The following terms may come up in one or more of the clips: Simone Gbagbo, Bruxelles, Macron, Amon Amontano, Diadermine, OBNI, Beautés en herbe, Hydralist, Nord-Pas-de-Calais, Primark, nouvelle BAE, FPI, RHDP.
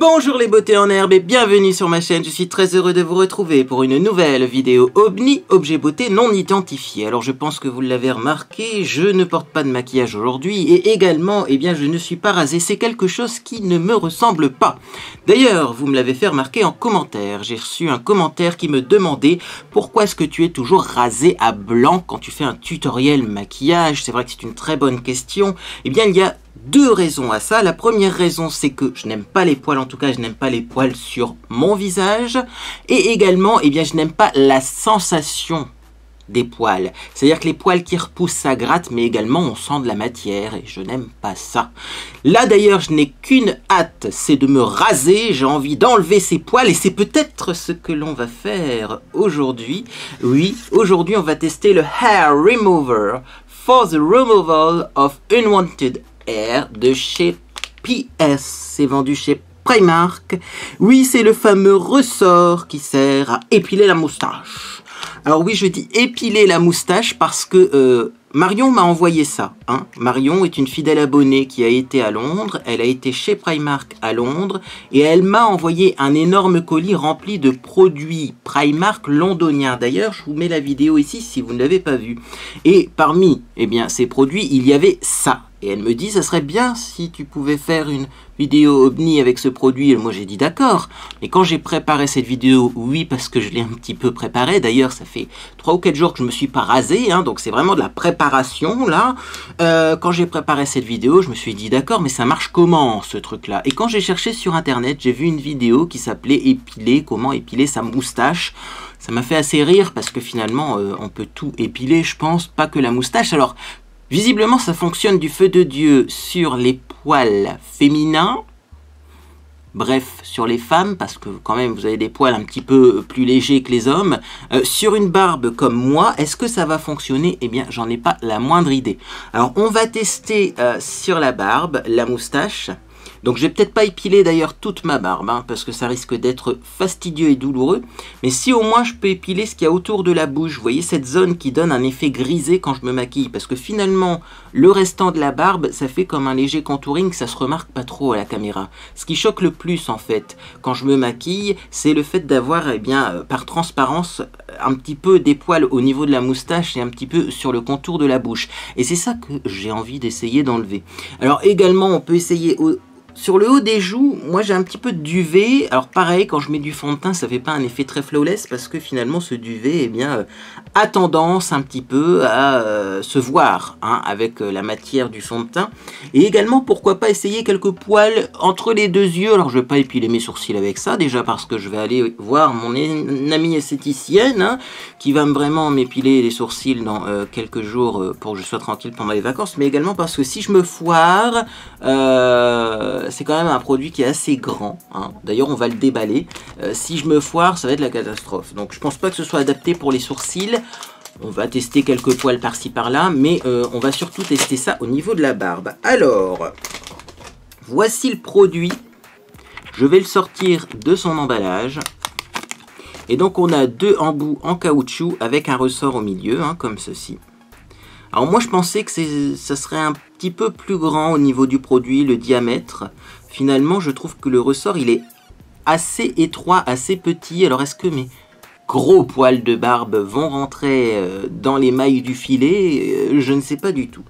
Bonjour les beautés en herbe et bienvenue sur ma chaîne, je suis très heureux de vous retrouver pour une nouvelle vidéo OBNI, objet beauté non identifié. Alors je pense que vous l'avez remarqué, je ne porte pas de maquillage aujourd'hui et également, eh bien je ne suis pas rasé, c'est quelque chose qui ne me ressemble pas. D'ailleurs, vous me l'avez fait remarquer en commentaire, j'ai reçu un commentaire qui me demandait pourquoi est-ce que tu es toujours rasé à blanc quand tu fais un tutoriel maquillage, c'est vrai que c'est une très bonne question. Eh bien il y a deux raisons à ça. La première raison, c'est que je n'aime pas les poils, en tout cas je n'aime pas les poils sur mon visage, et également eh bien, je n'aime pas la sensation des poils. C'est-à-dire que les poils qui repoussent, ça gratte, mais également on sent de la matière et je n'aime pas ça. Là d'ailleurs, je n'ai qu'une hâte, c'est de me raser, j'ai envie d'enlever ces poils et c'est peut-être ce que l'on va faire aujourd'hui. Oui, aujourd'hui on va tester le Hair Remover for the removal of unwanted hair de chez PS. C'est vendu chez Primark. Oui, c'est le fameux ressort qui sert à épiler la moustache. Alors oui, je dis épiler la moustache parce que Marion m'a envoyé ça. Hein. Marion est une fidèle abonnée qui a été à Londres. Elle a été chez Primark à Londres. Et elle m'a envoyé un énorme colis rempli de produits Primark londoniens. D'ailleurs, je vous mets la vidéo ici si vous ne l'avez pas vue. Et parmi eh bien, ces produits, il y avait ça. Et elle me dit, ça serait bien si tu pouvais faire une vidéo OBNI avec ce produit. Et moi, j'ai dit d'accord. Mais quand j'ai préparé cette vidéo, oui, parce que je l'ai un petit peu préparée. D'ailleurs, ça fait 3 ou 4 jours que je me suis pas rasé. Hein, donc, c'est vraiment de la préparation, là. Quand j'ai préparé cette vidéo, je me suis dit d'accord, mais ça marche comment, ce truc-là? Et quand j'ai cherché sur Internet, j'ai vu une vidéo qui s'appelait « Épiler, comment épiler sa moustache ». Ça m'a fait assez rire parce que finalement, on peut tout épiler, je pense, pas que la moustache. Alors, visiblement, ça fonctionne du feu de Dieu sur les poils féminins. Bref, sur les femmes, parce que quand même, vous avez des poils un petit peu plus légers que les hommes. Sur une barbe comme moi, est-ce que ça va fonctionner? Eh bien, j'en ai pas la moindre idée. Alors, on va tester sur la barbe, la moustache. Donc, je vais peut-être pas épiler d'ailleurs toute ma barbe, hein, parce que ça risque d'être fastidieux et douloureux. Mais si au moins je peux épiler ce qu'il y a autour de la bouche, vous voyez cette zone qui donne un effet grisé quand je me maquille. Parce que finalement, le restant de la barbe, ça fait comme un léger contouring, ça se remarque pas trop à la caméra. Ce qui choque le plus en fait, quand je me maquille, c'est le fait d'avoir, eh bien, par transparence, un petit peu des poils au niveau de la moustache et un petit peu sur le contour de la bouche. Et c'est ça que j'ai envie d'essayer d'enlever. Alors également, on peut essayer sur le haut des joues, moi j'ai un petit peu de duvet. Alors pareil, quand je mets du fond de teint, ça fait pas un effet très flawless parce que finalement ce duvet, eh bien, a tendance un petit peu à se voir hein, avec la matière du fond de teint. Et également, pourquoi pas essayer quelques poils entre les deux yeux. Alors je vais pas épiler mes sourcils avec ça, déjà parce que je vais aller voir mon amie esthéticienne hein, qui va vraiment m'épiler les sourcils dans quelques jours pour que je sois tranquille pendant les vacances. Mais également parce que si je me foire, c'est quand même un produit qui est assez grand. Hein. D'ailleurs, on va le déballer. Si je me foire, ça va être la catastrophe. Donc, je pense pas que ce soit adapté pour les sourcils. On va tester quelques poils par-ci, par-là. Mais on va surtout tester ça au niveau de la barbe. Alors, voici le produit. Je vais le sortir de son emballage. Et donc, on a deux embouts en caoutchouc avec un ressort au milieu, hein, comme ceci. Alors moi je pensais que ça serait un petit peu plus grand au niveau du produit, le diamètre. Finalement je trouve que le ressort il est assez étroit, assez petit. Alors est-ce que mes gros poils de barbe vont rentrer dans les mailles du filet? Je ne sais pas du tout.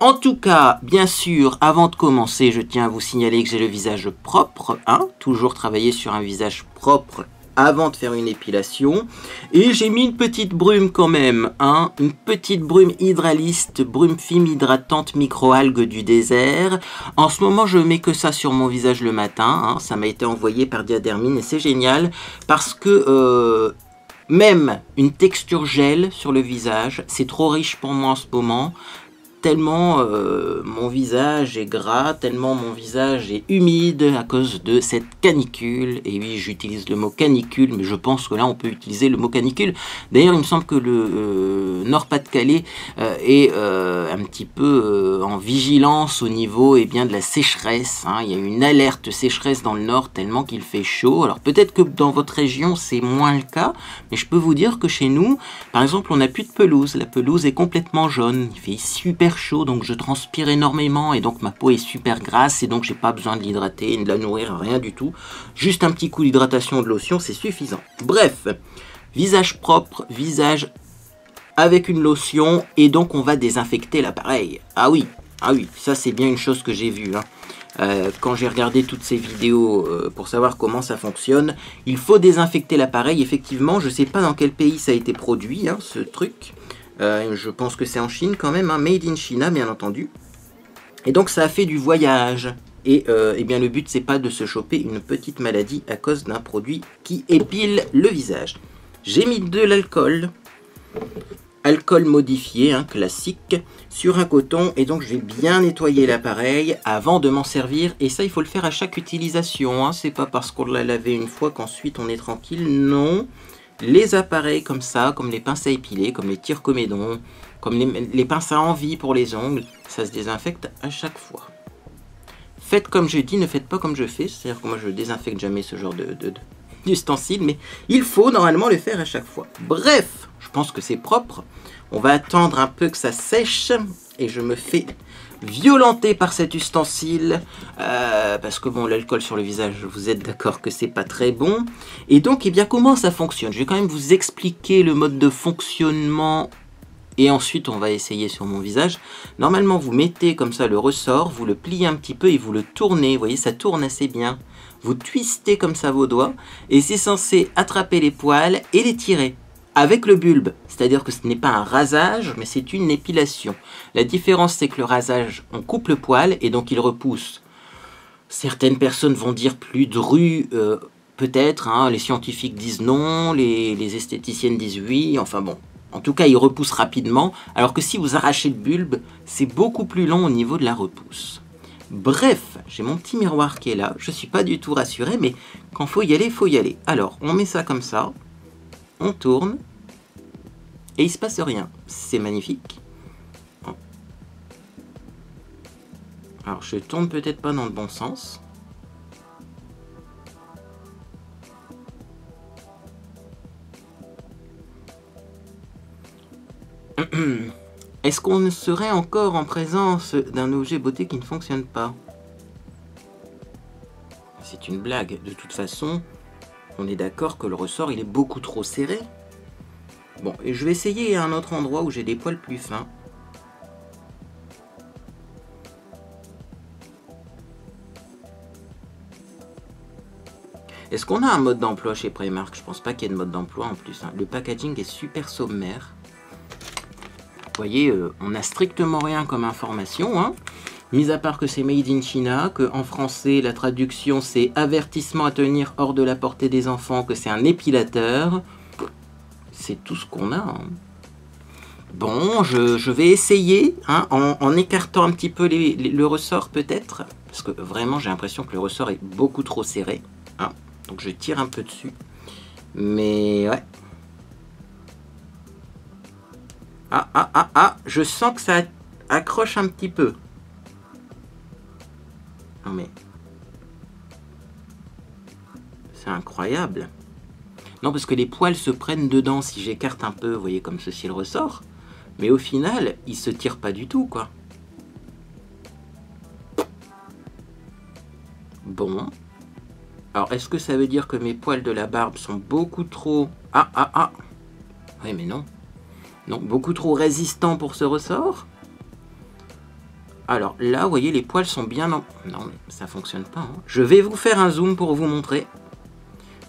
En tout cas, bien sûr, avant de commencer, je tiens à vous signaler que j'ai le visage propre. Hein, toujours travailler sur un visage propre avant de faire une épilation. Et j'ai mis une petite brume quand même, hein, une petite brume hydraliste, brume film hydratante microalgue du désert. En ce moment, je mets que ça sur mon visage le matin, hein. Ça m'a été envoyé par Diadermine et c'est génial parce que même une texture gel sur le visage, c'est trop riche pour moi en ce moment. Tellement mon visage est gras, tellement mon visage est humide à cause de cette canicule. Et oui, j'utilise le mot canicule, mais je pense que là, on peut utiliser le mot canicule. D'ailleurs, il me semble que le Nord-Pas-de-Calais est un petit peu en vigilance au niveau eh bien, de la sécheresse. Hein. Il y a une alerte sécheresse dans le Nord tellement qu'il fait chaud. Alors peut-être que dans votre région, c'est moins le cas, mais je peux vous dire que chez nous, par exemple, on n'a plus de pelouse. La pelouse est complètement jaune, il fait super super chaud, donc je transpire énormément et donc ma peau est super grasse et donc j'ai pas besoin de l'hydrater, de la nourrir, rien du tout. Juste un petit coup d'hydratation de lotion, c'est suffisant. Bref, visage propre, visage avec une lotion et donc on va désinfecter l'appareil. Ah oui, ça c'est bien une chose que j'ai vue, hein. Quand j'ai regardé toutes ces vidéos pour savoir comment ça fonctionne, il faut désinfecter l'appareil. Effectivement, je sais pas dans quel pays ça a été produit, hein, ce truc. Je pense que c'est en Chine quand même, hein, made in China bien entendu. Et donc ça a fait du voyage. Et eh bien le but c'est pas de se choper une petite maladie à cause d'un produit qui épile le visage. J'ai mis de l'alcool. Alcool modifié, hein, classique, sur un coton. Et donc je vais bien nettoyer l'appareil avant de m'en servir. Et ça il faut le faire à chaque utilisation, hein. C'est pas parce qu'on l'a lavé une fois qu'ensuite on est tranquille, non. Les appareils comme ça, comme les pinces à épiler, comme les tire-comédons, comme les pinces à envie pour les ongles, ça se désinfecte à chaque fois. Faites comme je dis, ne faites pas comme je fais. C'est-à-dire que moi je désinfecte jamais ce genre d'ustensile, mais il faut normalement le faire à chaque fois. Bref, je pense que c'est propre. On va attendre un peu que ça sèche et je me fais violenter par cet ustensile parce que bon, l'alcool sur le visage, vous êtes d'accord que c'est pas très bon. Et donc, eh bien, comment ça fonctionne? Je vais quand même vous expliquer le mode de fonctionnement et ensuite on va essayer sur mon visage. Normalement, vous mettez comme ça le ressort, vous le pliez un petit peu et vous le tournez. Vous voyez, ça tourne assez bien. Vous twistez comme ça vos doigts et c'est censé attraper les poils et les tirer avec le bulbe. C'est-à-dire que ce n'est pas un rasage, mais c'est une épilation. La différence, c'est que le rasage, on coupe le poil et donc il repousse. Certaines personnes vont dire plus dru, peut-être, hein, les scientifiques disent non, les esthéticiennes disent oui, enfin bon. En tout cas, il repousse rapidement, alors que si vous arrachez le bulbe, c'est beaucoup plus long au niveau de la repousse. Bref, j'ai mon petit miroir qui est là, je suis pas du tout rassuré, mais quand faut y aller, faut y aller. Alors, on met ça comme ça, on tourne, et il se passe rien. C'est magnifique. Alors, je tourne peut-être pas dans le bon sens. Est-ce qu'on serait encore en présence d'un objet beauté qui ne fonctionne pas? C'est une blague. De toute façon, on est d'accord que le ressort, il est beaucoup trop serré. Bon, et je vais essayer à un autre endroit où j'ai des poils plus fins. Est-ce qu'on a un mode d'emploi chez Primark? Je pense pas qu'il y ait de mode d'emploi en plus, hein. Le packaging est super sommaire. Vous voyez, on n'a strictement rien comme information, hein. Mis à part que c'est made in China, qu'en français la traduction c'est avertissement à tenir hors de la portée des enfants, que c'est un épilateur. C'est tout ce qu'on a, hein. Bon, je vais essayer, hein, en écartant un petit peu le ressort peut-être, parce que vraiment j'ai l'impression que le ressort est beaucoup trop serré, hein. Donc je tire un peu dessus, mais ouais. Ah, je sens que ça accroche un petit peu. Non mais... c'est incroyable. Non, parce que les poils se prennent dedans si j'écarte un peu, vous voyez, comme ceci le ressort. Mais au final, ils se tirent pas du tout, quoi. Bon. Alors, est-ce que ça veut dire que mes poils de la barbe sont beaucoup trop... Oui, mais non. Donc beaucoup trop résistant pour ce ressort. Alors là, vous voyez, les poils sont bien... Non, mais ça fonctionne pas, hein. Je vais vous faire un zoom pour vous montrer.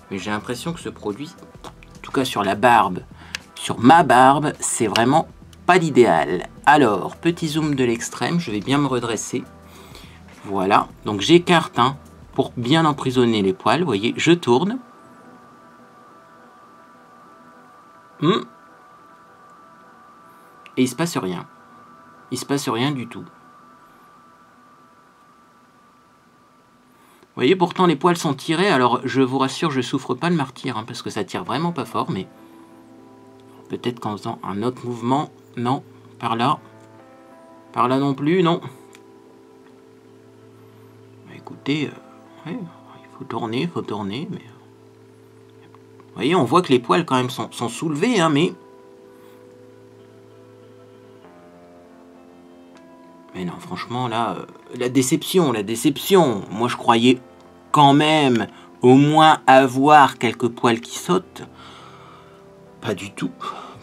Mais j'ai l'impression que ce produit, en tout cas sur la barbe, sur ma barbe, c'est vraiment pas l'idéal. Alors, petit zoom de l'extrême, je vais bien me redresser. Voilà, donc j'écarte, hein, pour bien emprisonner les poils. Vous voyez, je tourne. Et il se passe rien. Il se passe rien du tout. Vous voyez, pourtant les poils sont tirés. Alors je vous rassure, je souffre pas le martyre, hein, parce que ça tire vraiment pas fort, mais... peut-être qu'en faisant un autre mouvement... Non, par là. Par là non plus, non. Bah, écoutez, ouais, il faut tourner, mais... vous voyez, on voit que les poils quand même sont soulevés, hein, mais... Mais non, franchement, là, la déception. Moi, je croyais quand même au moins avoir quelques poils qui sautent. Pas du tout,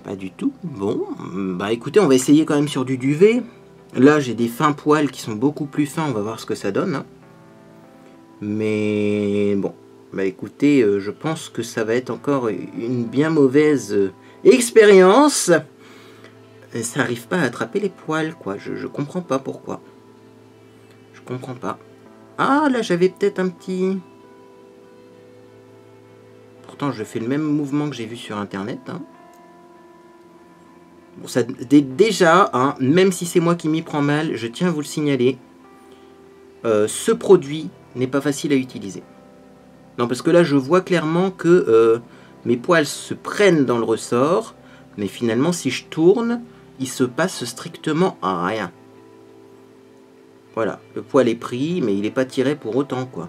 pas du tout. Bon, bah écoutez, on va essayer quand même sur du duvet. Là, j'ai des fins poils qui sont beaucoup plus fins. On va voir ce que ça donne. Mais bon, bah écoutez, je pense que ça va être encore une bien mauvaise expérience. Ça n'arrive pas à attraper les poils, quoi. Je comprends pas pourquoi. Je comprends pas. Ah, là, j'avais peut-être un petit... Pourtant, je fais le même mouvement que j'ai vu sur Internet. Bon, ça, déjà, même si c'est moi qui m'y prends mal, je tiens à vous le signaler. Ce produit n'est pas facile à utiliser. Non, parce que là, je vois clairement que mes poils se prennent dans le ressort. Mais finalement, si je tourne... il se passe strictement rien. Voilà, le poil est pris, mais il n'est pas tiré pour autant, quoi.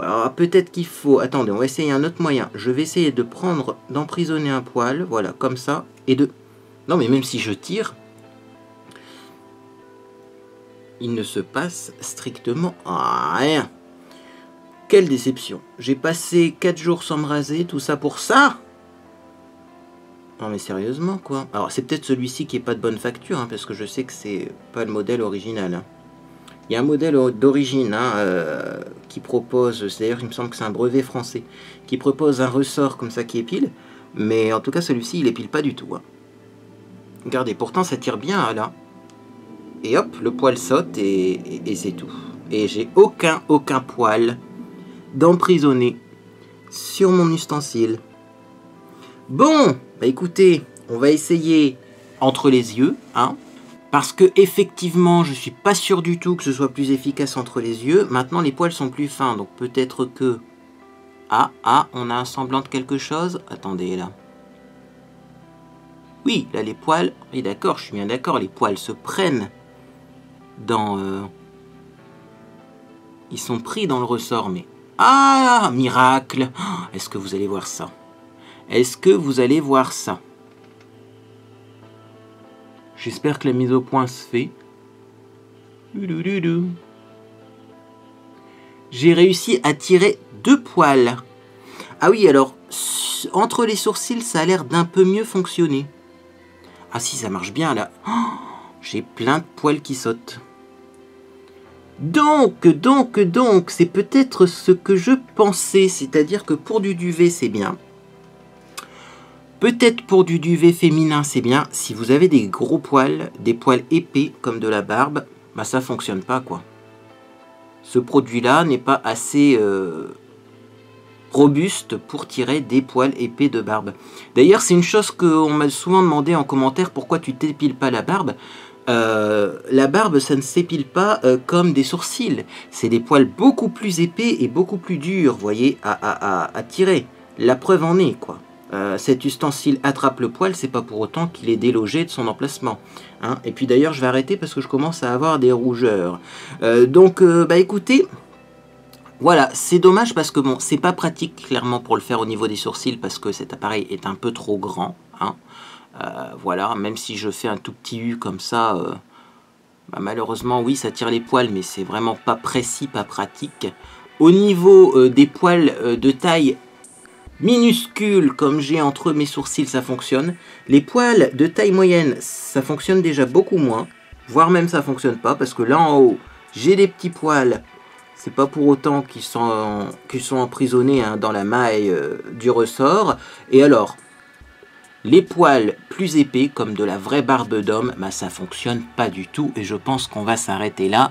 Alors, peut-être qu'il faut... Attendez, on va essayer un autre moyen. Je vais essayer de prendre, d'emprisonner un poil, voilà, comme ça, et de... Non, mais même si je tire, il ne se passe strictement rien. Quelle déception. J'ai passé 4 jours sans me raser, tout ça pour ça? Non mais sérieusement quoi. Alors c'est peut-être celui-ci qui est pas de bonne facture, parce que je sais que c'est pas le modèle original. Il y a un modèle d'origine qui propose, d'ailleurs il me semble que c'est un brevet français, qui propose un ressort comme ça qui épile, mais en tout cas celui-ci il épile pas du tout. Regardez, pourtant ça tire bien là. Et hop, le poil saute et c'est tout. Et j'ai aucun poil d'emprisonné sur mon ustensile. Bon, bah écoutez, on va essayer entre les yeux, parce que effectivement, je suis pas sûr du tout que ce soit plus efficace entre les yeux. Maintenant, les poils sont plus fins, donc peut-être que... Ah, on a un semblant de quelque chose. Attendez, là. Oui, là, les poils... Oui, d'accord, je suis bien d'accord, les poils se prennent dans... Ils sont pris dans le ressort, mais... Ah, miracle! Est-ce que vous allez voir ça ? Est-ce que vous allez voir ça? J'espère que la mise au point se fait. J'ai réussi à tirer 2 poils. Ah oui, alors, entre les sourcils, ça a l'air d'un peu mieux fonctionner. Ah si, ça marche bien, là. Oh, j'ai plein de poils qui sautent. Donc, c'est peut-être ce que je pensais. C'est-à-dire que pour du duvet, c'est bien. Peut-être pour du duvet féminin, c'est bien. Si vous avez des gros poils, des poils épais comme de la barbe, bah ça fonctionne pas quoi. Ce produit-là n'est pas assez robuste pour tirer des poils épais de barbe. D'ailleurs, c'est une chose qu'on m'a souvent demandé en commentaire, pourquoi tu t'épiles pas la barbe? La barbe, ça ne s'épile pas comme des sourcils. C'est des poils beaucoup plus épais et beaucoup plus durs, voyez, à tirer. La preuve en est quoi. Cet ustensile attrape le poil, c'est pas pour autant qu'il est délogé de son emplacement. Et puis d'ailleurs, je vais arrêter parce que je commence à avoir des rougeurs. Bah écoutez, voilà, c'est dommage parce que bon, c'est pas pratique clairement pour le faire au niveau des sourcils parce que cet appareil est un peu trop grand. Voilà, même si je fais un tout petit U comme ça, bah, malheureusement, oui, ça tire les poils, mais c'est vraiment pas précis, pas pratique. Au niveau des poils de taille minuscule comme j'ai entre mes sourcils, ça fonctionne. Les poils de taille moyenne, ça fonctionne déjà beaucoup moins, voire même ça fonctionne pas, parce que là en haut j'ai des petits poils, c'est pas pour autant qu'ils sont emprisonnés dans la maille du ressort. Et alors les poils plus épais comme de la vraie barbe d'homme, bah ça fonctionne pas du tout, et je pense qu'on va s'arrêter là.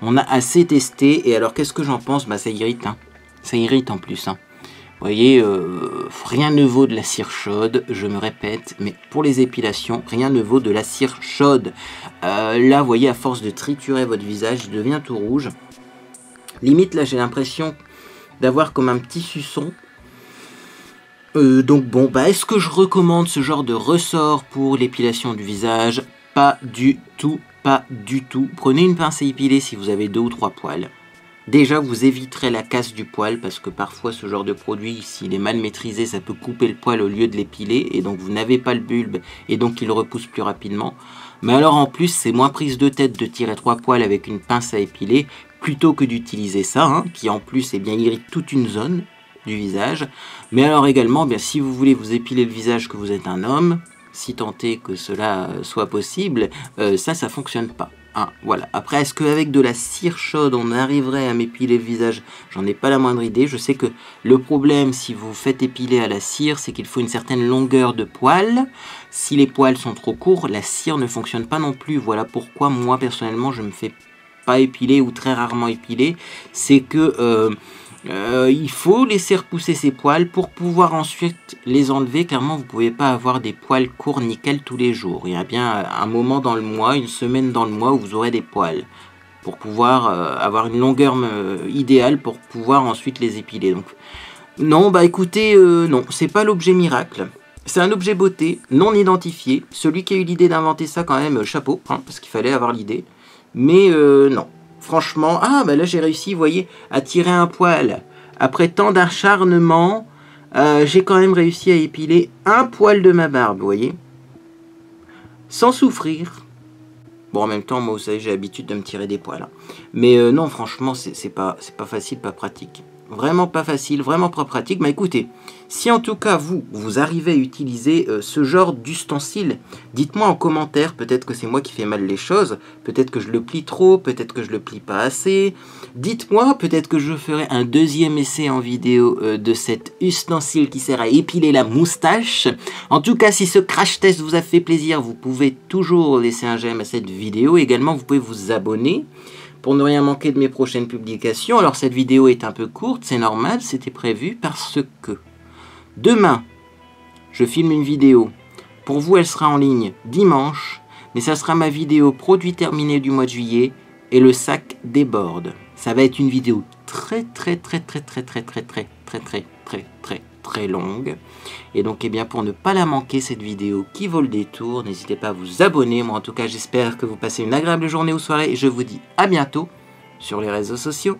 On a assez testé. Et alors qu'est-ce que j'en pense? Bah ça irrite, ça irrite en plus, Vous voyez, rien ne vaut de la cire chaude, je me répète, mais pour les épilations, rien ne vaut de la cire chaude. Là, vous voyez, à force de triturer votre visage, il devient tout rouge. Limite, là, j'ai l'impression d'avoir comme un petit suçon. Donc bon, bah, est-ce que je recommande ce genre de ressort pour l'épilation du visage? Pas du tout, pas du tout. Prenez une pince à épiler si vous avez 2 ou 3 poils. Déjà, vous éviterez la casse du poil parce que parfois ce genre de produit, s'il est mal maîtrisé, ça peut couper le poil au lieu de l'épiler et donc vous n'avez pas le bulbe et donc il repousse plus rapidement. Mais alors en plus, c'est moins prise de tête de tirer 3 poils avec une pince à épiler plutôt que d'utiliser ça, hein, qui en plus eh bien, irrite toute une zone du visage. Mais alors également, eh bien, si vous voulez vous épiler le visage que vous êtes un homme, si tant est que cela soit possible, ça fonctionne pas. Ah, voilà. Après, est-ce qu'avec de la cire chaude, on arriverait à m'épiler le visage? J'en ai pas la moindre idée. Je sais que le problème, si vous faites épiler à la cire, c'est qu'il faut une certaine longueur de poils. Si les poils sont trop courts, la cire ne fonctionne pas non plus. Voilà pourquoi, moi, personnellement, je me fais pas épiler ou très rarement épiler. C'est que il faut laisser repousser ses poils pour pouvoir ensuite les enlever. Clairement, vous ne pouvez pas avoir des poils courts nickel tous les jours. Il y a bien un moment dans le mois, une semaine dans le mois où vous aurez des poils pour pouvoir avoir une longueur idéale pour pouvoir ensuite les épiler. Donc, non, bah écoutez, non, c'est pas l'objet miracle. C'est un objet beauté non identifié. Celui qui a eu l'idée d'inventer ça, quand même, chapeau, hein, parce qu'il fallait avoir l'idée. Mais non. Franchement, ah bah là j'ai réussi, vous voyez, à tirer un poil. Après tant d'acharnement, j'ai quand même réussi à épiler un poil de ma barbe, vous voyez. Sans souffrir. Bon, en même temps, moi, vous savez, j'ai l'habitude de me tirer des poils. Hein. Mais non, franchement, c'est pas facile, pas pratique. Vraiment pas facile, vraiment pas pratique. Mais écoutez, si en tout cas, vous arrivez à utiliser ce genre d'ustensile, dites-moi en commentaire, peut-être que c'est moi qui fais mal les choses, peut-être que je le plie trop, peut-être que je le plie pas assez. Dites-moi, peut-être que je ferai un deuxième essai en vidéo de cet ustensile qui sert à épiler la moustache. En tout cas, si ce crash test vous a fait plaisir, vous pouvez toujours laisser un j'aime à cette vidéo. Également, vous pouvez vous abonner pour ne rien manquer de mes prochaines publications. Alors cette vidéo est un peu courte, c'est normal, c'était prévu parce que demain, je filme une vidéo. Pour vous, elle sera en ligne dimanche, mais ça sera ma vidéo produit terminé du mois de juillet et le sac déborde. Ça va être une vidéo très longue. Et donc, eh bien, pour ne pas la manquer, cette vidéo qui vaut le détour, n'hésitez pas à vous abonner. Moi, en tout cas, j'espère que vous passez une agréable journée ou soirée. Et je vous dis à bientôt sur les réseaux sociaux.